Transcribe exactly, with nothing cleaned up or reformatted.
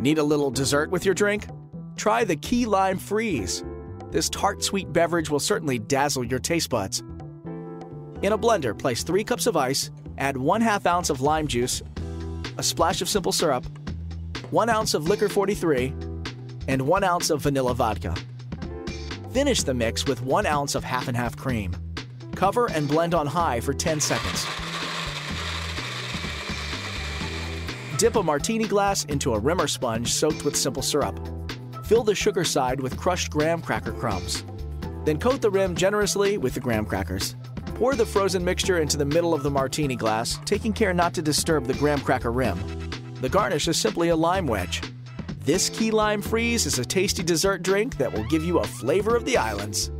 Need a little dessert with your drink? Try the Key Lime Freeze. This tart sweet beverage will certainly dazzle your taste buds. In a blender, place three cups of ice, add one half ounce of lime juice, a splash of simple syrup, one ounce of Liquor forty-three, and one ounce of vanilla vodka. Finish the mix with one ounce of half and half cream. Cover and blend on high for ten seconds. Dip a martini glass into a rimmer sponge soaked with simple syrup. Fill the sugar side with crushed graham cracker crumbs. Then coat the rim generously with the graham crackers. Pour the frozen mixture into the middle of the martini glass, taking care not to disturb the graham cracker rim. The garnish is simply a lime wedge. This Key Lime Freeze is a tasty dessert drink that will give you a flavor of the islands.